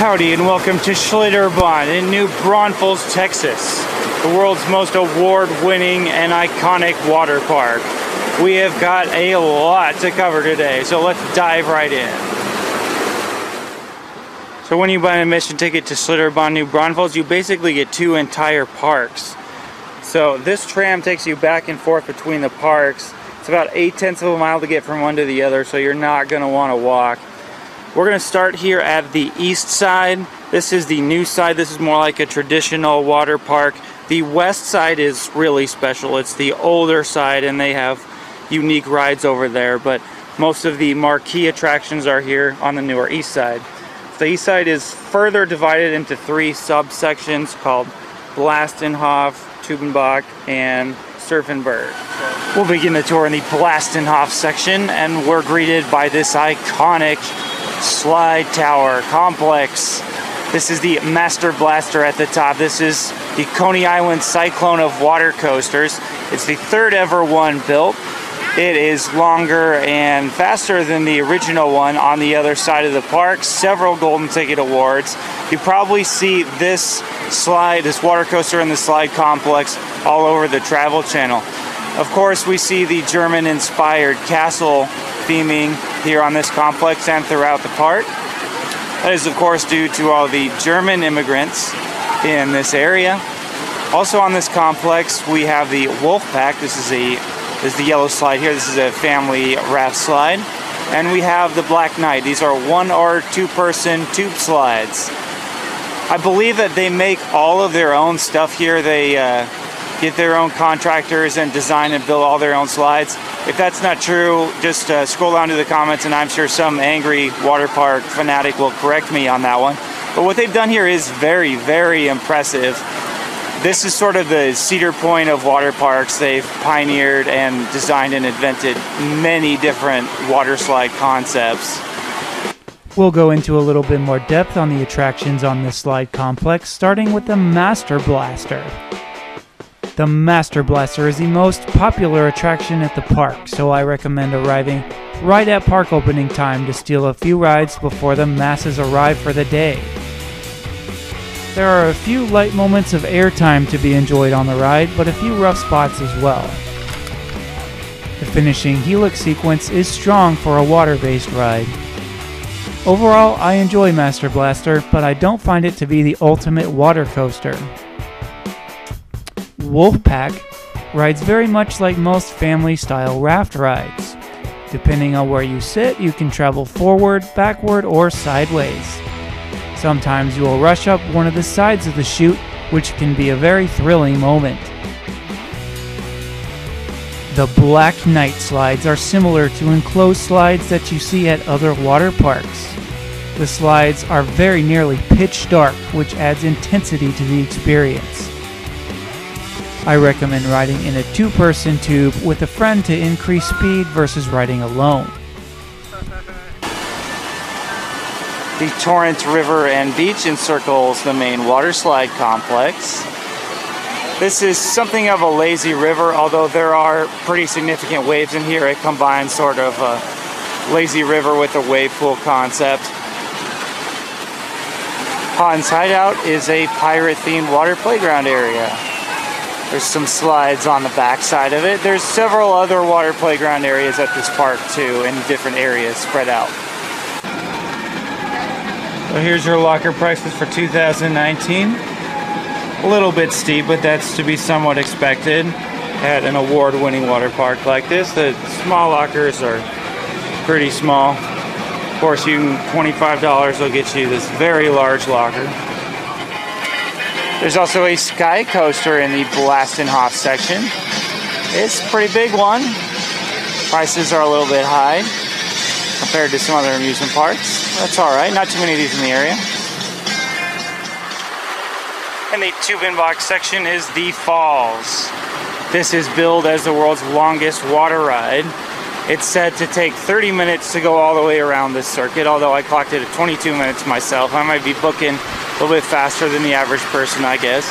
Howdy and welcome to Schlitterbahn in New Braunfels, Texas, the world's most award-winning and iconic water park. We have got a lot to cover today, so let's dive right in. So when you buy an admission ticket to Schlitterbahn New Braunfels, you basically get two entire parks. So this tram takes you back and forth between the parks. It's about 0.8 miles to get from one to the other, so you're not going to want to walk. We're going to start here at the east side. This is the new side. This is more like a traditional water park. The west side is really special. It's the older side and they have unique rides over there, but most of the marquee attractions are here on the newer east side. The east side is further divided into three subsections called Blastenhof, Tubenbach, and Surfenberg. We'll begin the tour in the Blastenhof section and we're greeted by this iconic slide tower complex. This is the Master Blaster at the top. This is the Coney Island Cyclone of water coasters. It's the third ever one built. It is longer and faster than the original one on the other side of the park. Several golden ticket awards. You probably see this slide, this water coaster and the slide complex all over the Travel Channel. Of course, we see the German-inspired castle theming here on this complex and throughout the park. That is, of course, due to all the German immigrants in this area. Also on this complex, we have the Wolfpack. This is the yellow slide here. This is a family raft slide. And we have the Black Knight. These are one or two-person tube slides. I believe that they make all of their own stuff here. They get their own contractors and design and build all their own slides. If that's not true, just scroll down to the comments and I'm sure some angry water park fanatic will correct me on that one. But what they've done here is very, very impressive. This is sort of the Cedar Point of water parks. They've pioneered and designed and invented many different water slide concepts. We'll go into a little bit more depth on the attractions on this slide complex, starting with the Master Blaster. The Master Blaster is the most popular attraction at the park, so I recommend arriving right at park opening time to steal a few rides before the masses arrive for the day. There are a few light moments of airtime to be enjoyed on the ride, but a few rough spots as well. The finishing helix sequence is strong for a water-based ride. Overall, I enjoy Master Blaster, but I don't find it to be the ultimate water coaster. Wolfpack rides very much like most family-style raft rides. Depending on where you sit, you can travel forward, backward, or sideways. Sometimes you will rush up one of the sides of the chute, which can be a very thrilling moment. The Black Knight slides are similar to enclosed slides that you see at other water parks. The slides are very nearly pitch dark, which adds intensity to the experience. I recommend riding in a two-person tube with a friend to increase speed versus riding alone. The Torrent River and Beach encircles the main water slide complex. This is something of a lazy river, although there are pretty significant waves in here. It combines sort of a lazy river with a wave pool concept. Pond's Hideout is a pirate-themed water playground area. There's some slides on the back side of it. There's several other water playground areas at this park too, in different areas spread out. So here's your locker prices for 2019. A little bit steep, but that's to be somewhat expected at an award-winning water park like this. The small lockers are pretty small. Of course, $25 will get you this very large locker. There's also a sky coaster in the Blastenhof section. It's a pretty big one. Prices are a little bit high compared to some other amusement parks. That's all right, not too many of these in the area. And the Tubenbach section is the Falls. This is billed as the world's longest water ride. It's said to take 30 minutes to go all the way around this circuit, although I clocked it at 22 minutes myself. I might be booking a little bit faster than the average person, I guess.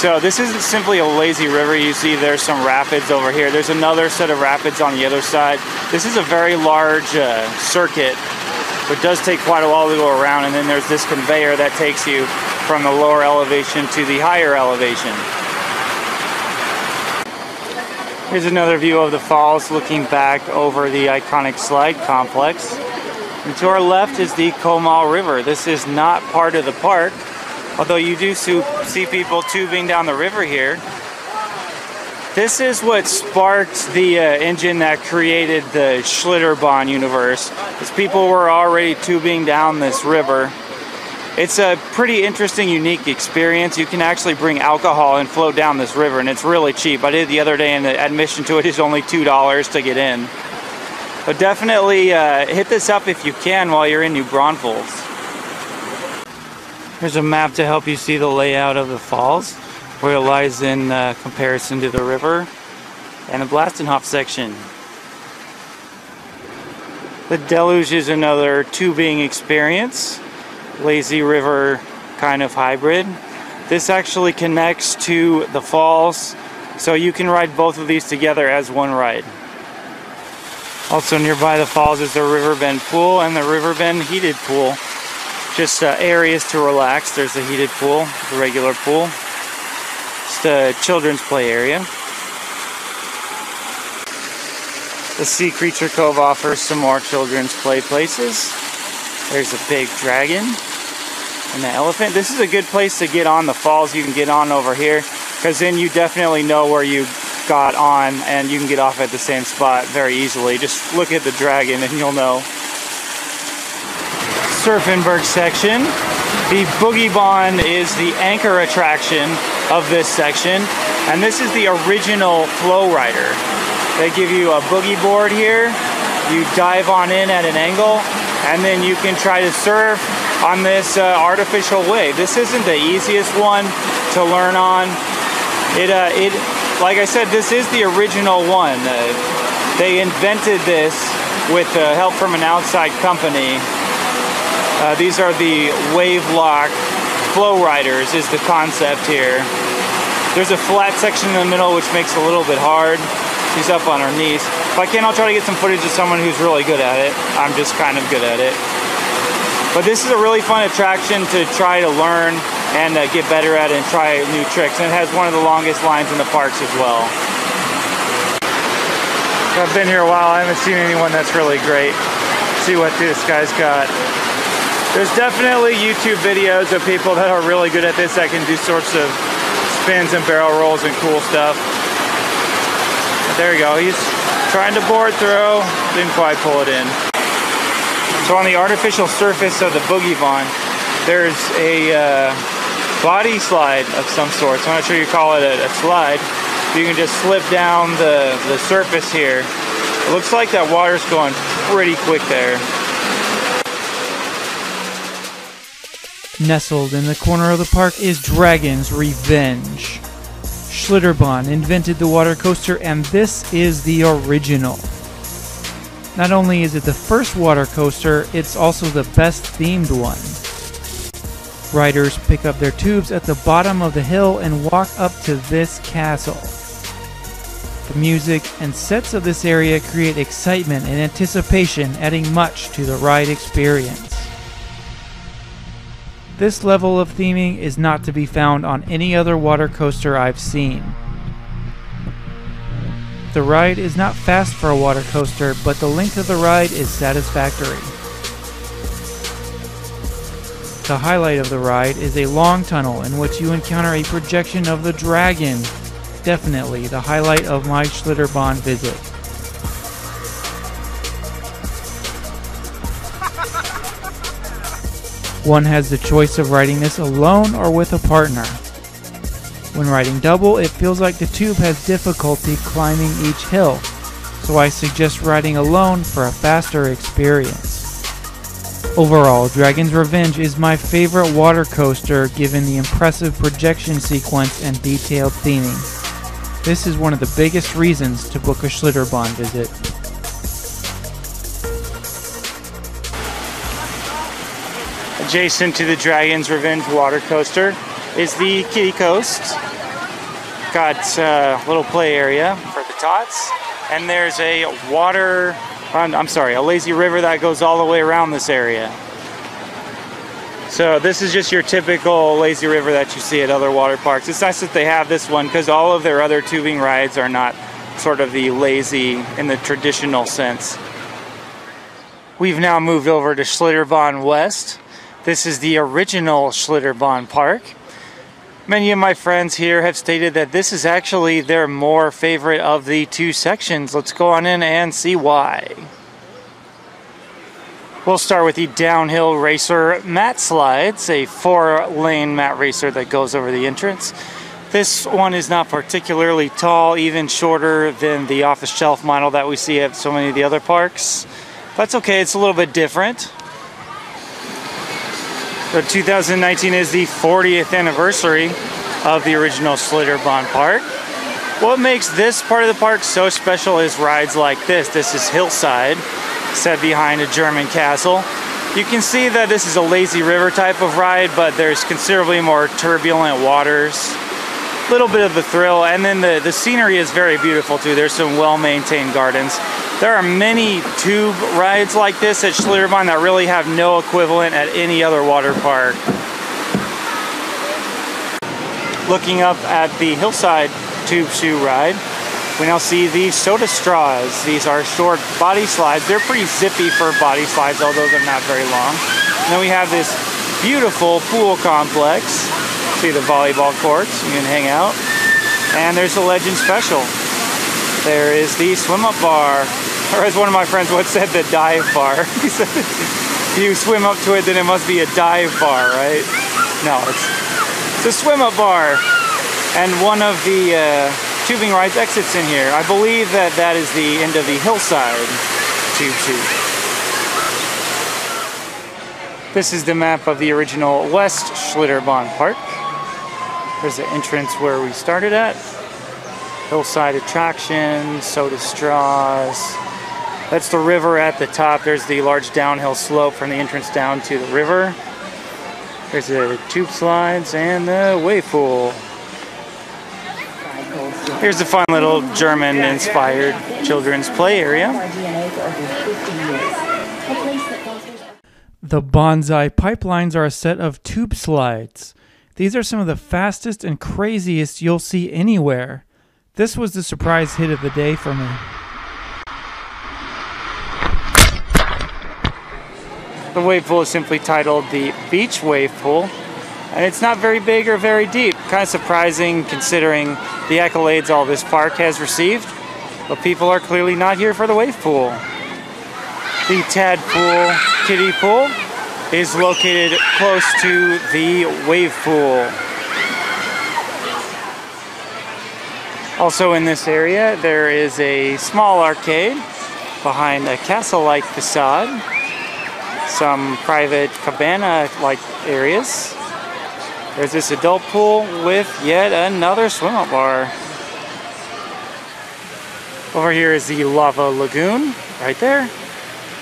So this isn't simply a lazy river. You see there's some rapids over here. There's another set of rapids on the other side. This is a very large circuit but it does take quite a while to go around, and then there's this conveyor that takes you from the lower elevation to the higher elevation. Here's another view of the falls looking back over the iconic slide complex. And to our left is the Comal River. This is not part of the park, although you do see people tubing down the river here. This is what sparked the engine that created the Schlitterbahn universe, because people were already tubing down this river. It's a pretty interesting, unique experience. You can actually bring alcohol and float down this river, and it's really cheap. I did the other day, and the admission to it is only $2 to get in. But definitely hit this up if you can while you're in New Braunfels. Here's a map to help you see the layout of the falls, where it lies in comparison to the river and the Blastenhof section. The Deluge is another tubing experience. Lazy river kind of hybrid. This actually connects to the falls, so you can ride both of these together as one ride. Also nearby the falls is the Riverbend Pool and the Riverbend Heated Pool. Just areas to relax. There's the heated pool, the regular pool. It's the children's play area. The Sea Creature Cove offers some more children's play places. There's a big dragon and the elephant. This is a good place to get on the falls. You can get on over here, because then you definitely know where you got on, and you can get off at the same spot very easily. Just look at the dragon and you'll know. Surfenberg section. The boogie bond is the anchor attraction of this section, and this is the original flow rider. They give you a boogie board here. You dive on in at an angle, and then you can try to surf on this artificial wave. This isn't the easiest one to learn on. It like I said, this is the original one. They invented this with help from an outside company. These are the Wave Lock Flow Riders is the concept here. There's a flat section in the middle, which makes it a little bit hard. She's up on her knees. If I can, I'll try to get some footage of someone who's really good at it. I'm just kind of good at it. But this is a really fun attraction to try to learn and get better at and try new tricks. And it has one of the longest lines in the parks as well. I've been here a while. I haven't seen anyone that's really great. Let's see what this guy's got. There's definitely YouTube videos of people that are really good at this that can do sorts of spins and barrel rolls and cool stuff. There you go, he's trying to board through, didn't quite pull it in. So on the artificial surface of the boogie bond, there's a body slide of some sort. So I'm not sure you call it a slide. You can just slip down the surface here. It looks like that water's going pretty quick there. Nestled in the corner of the park is Dragon's Revenge. Schlitterbahn invented the water coaster, and this is the original. Not only is it the first water coaster, it's also the best themed one. Riders pick up their tubes at the bottom of the hill and walk up to this castle. The music and sets of this area create excitement and anticipation, adding much to the ride experience. This level of theming is not to be found on any other water coaster I've seen. The ride is not fast for a water coaster, but the length of the ride is satisfactory. The highlight of the ride is a long tunnel in which you encounter a projection of the dragon. Definitely the highlight of my Schlitterbahn visit. One has the choice of riding this alone or with a partner. When riding double, it feels like the tube has difficulty climbing each hill, so I suggest riding alone for a faster experience. Overall, Dragon's Revenge is my favorite water coaster given the impressive projection sequence and detailed theming. This is one of the biggest reasons to book a Schlitterbahn visit. Adjacent to the Dragon's Revenge water coaster is the Kiddie Coast. Got a little play area for the tots, and there's a water I'm sorry, a lazy river that goes all the way around this area. So this is just your typical lazy river that you see at other water parks. It's nice that they have this one because all of their other tubing rides are not sort of the lazy in the traditional sense. We've now moved over to Schlitterbahn West. This is the original Schlitterbahn Park. Many of my friends here have stated that this is actually their more favorite of the two sections. Let's go on in and see why. We'll start with the Downhill Racer mat slides, a 4-lane mat racer that goes over the entrance. This one is not particularly tall, even shorter than the off-the-shelf model that we see at so many of the other parks. That's okay, it's a little bit different. So 2019 is the 40th anniversary of the original Schlitterbahn Park. What makes this part of the park so special is rides like this. This is Hillside, set behind a German castle. You can see that this is a lazy river type of ride, but there's considerably more turbulent waters. A little bit of the thrill, and then the scenery is very beautiful too. There's some well-maintained gardens. There are many tube rides like this at Schlitterbahn that really have no equivalent at any other water park. Looking up at the Hillside Tube Shoe ride, we now see the soda straws. These are short body slides. They're pretty zippy for body slides, although they're not very long. And then we have this beautiful pool complex. See the volleyball courts, you can hang out. And there's the Legend Special. There is the swim up bar, or as one of my friends once said, the dive bar. He said, if you swim up to it, then it must be a dive bar, right? No, it's a swim up bar. And one of the tubing rides exits in here. I believe that that is the end of the Hillside Tube Shoot. This is the map of the original West Schlitterbahn Park. There's the entrance where we started at. Hillside attraction, soda straws. That's the river at the top. There's the large downhill slope from the entrance down to the river. There's the tube slides and the wave pool. Here's the fun little German-inspired children's play area. The Banzai pipelines are a set of tube slides. These are some of the fastest and craziest you'll see anywhere. This was the surprise hit of the day for me. The wave pool is simply titled the Beach Wave Pool, and it's not very big or very deep. Kind of surprising considering the accolades all this park has received, but people are clearly not here for the wave pool. The Tadpool Kitty Pool is located close to the wave pool. Also in this area, there is a small arcade behind a castle-like facade, some private cabana-like areas. There's this adult pool with yet another swim-up bar. Over here is the Lava Lagoon, right there,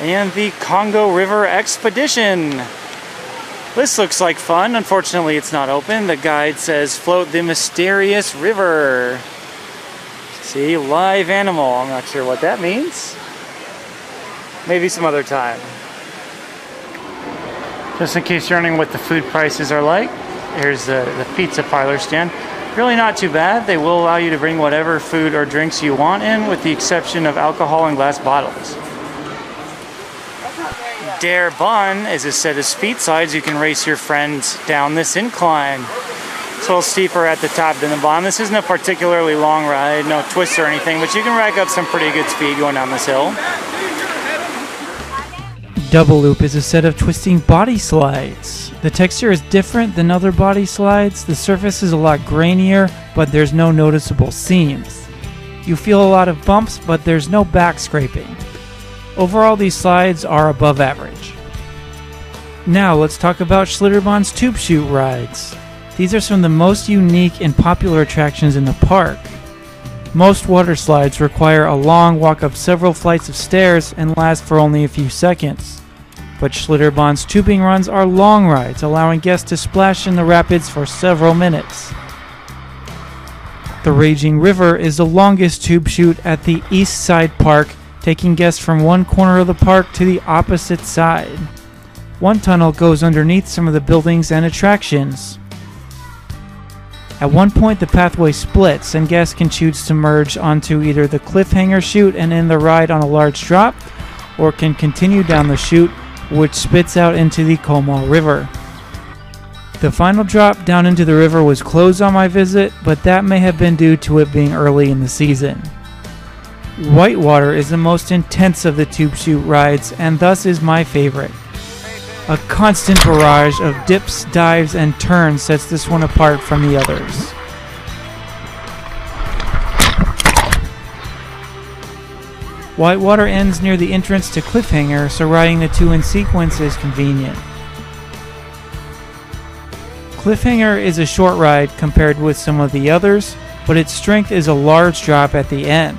and the Congo River Expedition. This looks like fun. Unfortunately, it's not open. The guide says, float the mysterious river. See, live animal. I'm not sure what that means. Maybe some other time. Just in case you're wondering what the food prices are like, here's the pizza parlor stand. Really not too bad. They will allow you to bring whatever food or drinks you want in, with the exception of alcohol and glass bottles. Der Bahn is a set of speed slides. You can race your friends down this incline. It's a little steeper at the top than the bottom. This isn't a particularly long ride, no twists or anything, but you can rack up some pretty good speed going down this hill. Double Loop is a set of twisting body slides. The texture is different than other body slides. The surface is a lot grainier, but there's no noticeable seams. You feel a lot of bumps, but there's no back scraping. Overall, these slides are above average. Now let's talk about Schlitterbahn's Tube Shoot rides. These are some of the most unique and popular attractions in the park. Most water slides require a long walk up several flights of stairs and last for only a few seconds. But Schlitterbahn's tubing runs are long rides, allowing guests to splash in the rapids for several minutes. The Raging River is the longest tube chute at the East Side Park, taking guests from one corner of the park to the opposite side. One tunnel goes underneath some of the buildings and attractions. At one point the pathway splits and guests can choose to merge onto either the cliffhanger chute and end the ride on a large drop, or can continue down the chute, which spits out into the Comal River. The final drop down into the river was closed on my visit, but that may have been due to it being early in the season. Whitewater is the most intense of the tube chute rides and thus is my favorite. A constant barrage of dips, dives, and turns sets this one apart from the others. Whitewater ends near the entrance to Cliffhanger, so riding the two in sequence is convenient. Cliffhanger is a short ride compared with some of the others, but its strength is a large drop at the end.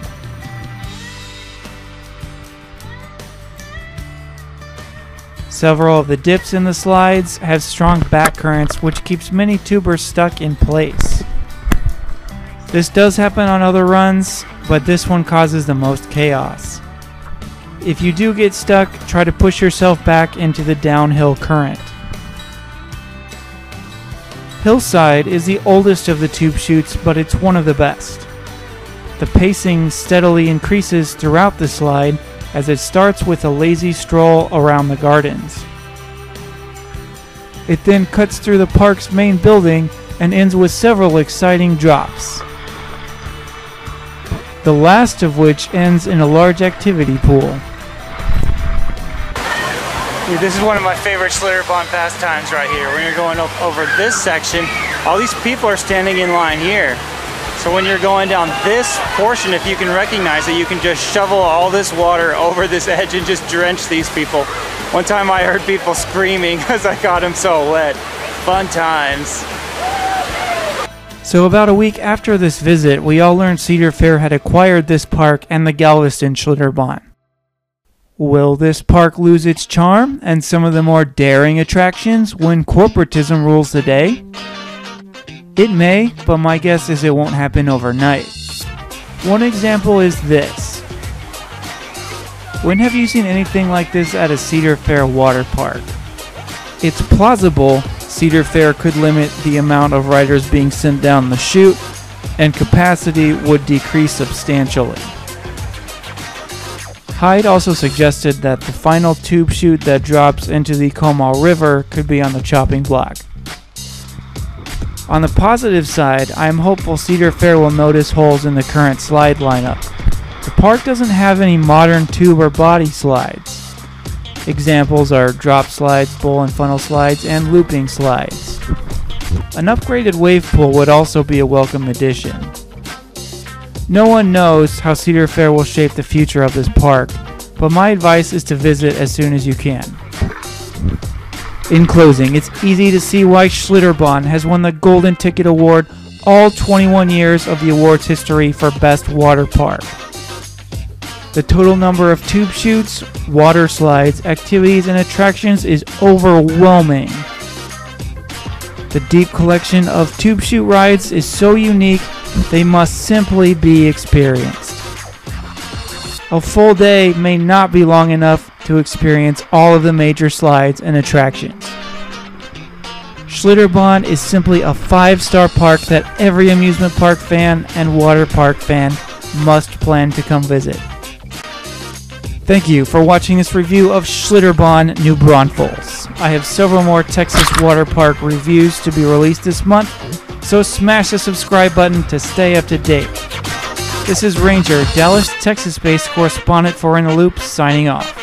Several of the dips in the slides have strong back currents, which keeps many tubers stuck in place. This does happen on other runs, but this one causes the most chaos. If you do get stuck, try to push yourself back into the downhill current. Hillside is the oldest of the tube chutes, but it's one of the best. The pacing steadily increases throughout the slide, as it starts with a lazy stroll around the gardens. It then cuts through the park's main building and ends with several exciting drops, the last of which ends in a large activity pool. Dude, this is one of my favorite Schlitterbahn pastimes right here. When you're going up over this section, all these people are standing in line here. So when you're going down this portion, if you can recognize it, you can just shovel all this water over this edge and just drench these people. One time I heard people screaming because I got them so wet. Fun times. So about a week after this visit, we all learned Cedar Fair had acquired this park and the Galveston Schlitterbahn. Will this park lose its charm and some of the more daring attractions when corporatism rules the day? It may, but my guess is it won't happen overnight. One example is this. When have you seen anything like this at a Cedar Fair water park? It's plausible Cedar Fair could limit the amount of riders being sent down the chute, and capacity would decrease substantially. Hyde also suggested that the final tube chute that drops into the Comal River could be on the chopping block. On the positive side, I am hopeful Cedar Fair will notice holes in the current slide lineup. The park doesn't have any modern tube or body slides. Examples are drop slides, bowl and funnel slides, and looping slides. An upgraded wave pool would also be a welcome addition. No one knows how Cedar Fair will shape the future of this park, but my advice is to visit as soon as you can. In closing, it's easy to see why Schlitterbahn has won the Golden Ticket Award all 21 years of the award's history for Best Water Park. The total number of tube chutes, water slides, activities, and attractions is overwhelming. The deep collection of tube chute rides is so unique, they must simply be experienced. A full day may not be long enough to experience all of the major slides and attractions. Schlitterbahn is simply a 5-star park that every amusement park fan and water park fan must plan to come visit. Thank you for watching this review of Schlitterbahn New Braunfels. I have several more Texas water park reviews to be released this month, so smash the subscribe button to stay up to date. This is Ranger, Dallas, Texas-based correspondent for In the Loop, signing off.